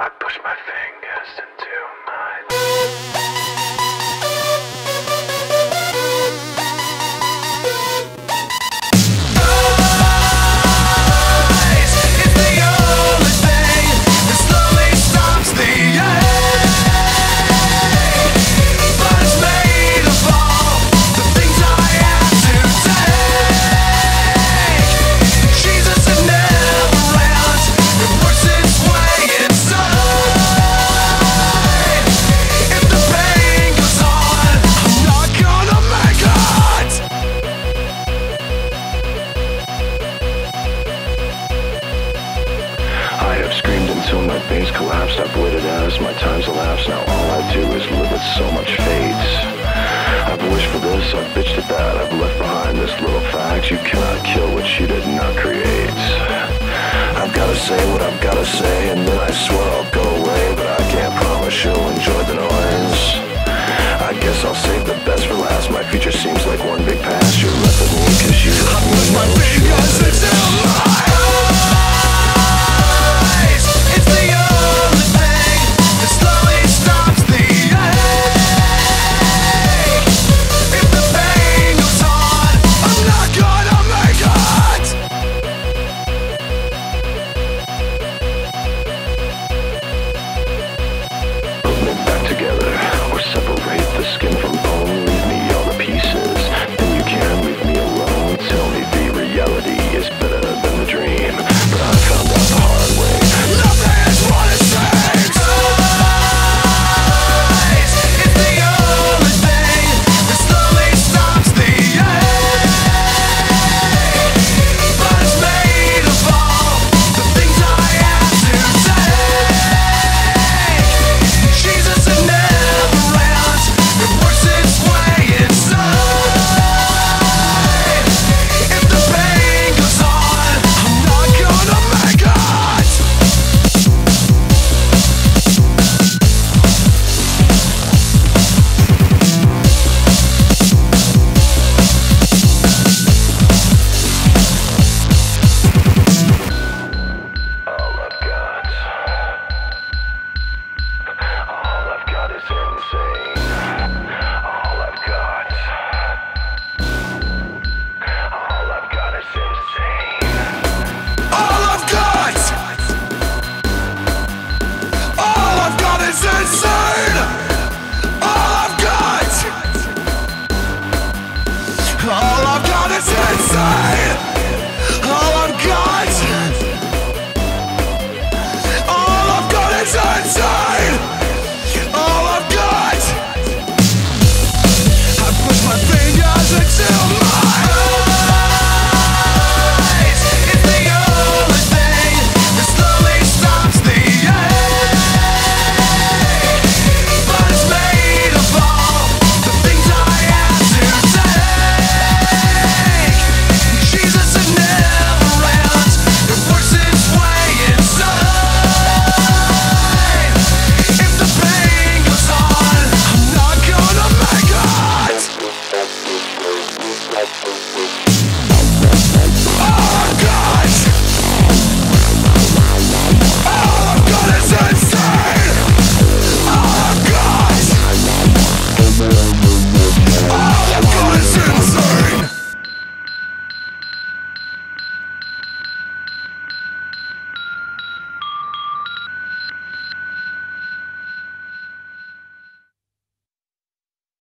I push my fingers into mine. Until my veins collapsed, I've waited as my time's elapsed. Now all I do is live with so much fate. I've wished for this, I've bitched at that, I've left behind this little fact: you cannot kill what you did not create. I've gotta say what I've gotta say, and then I swear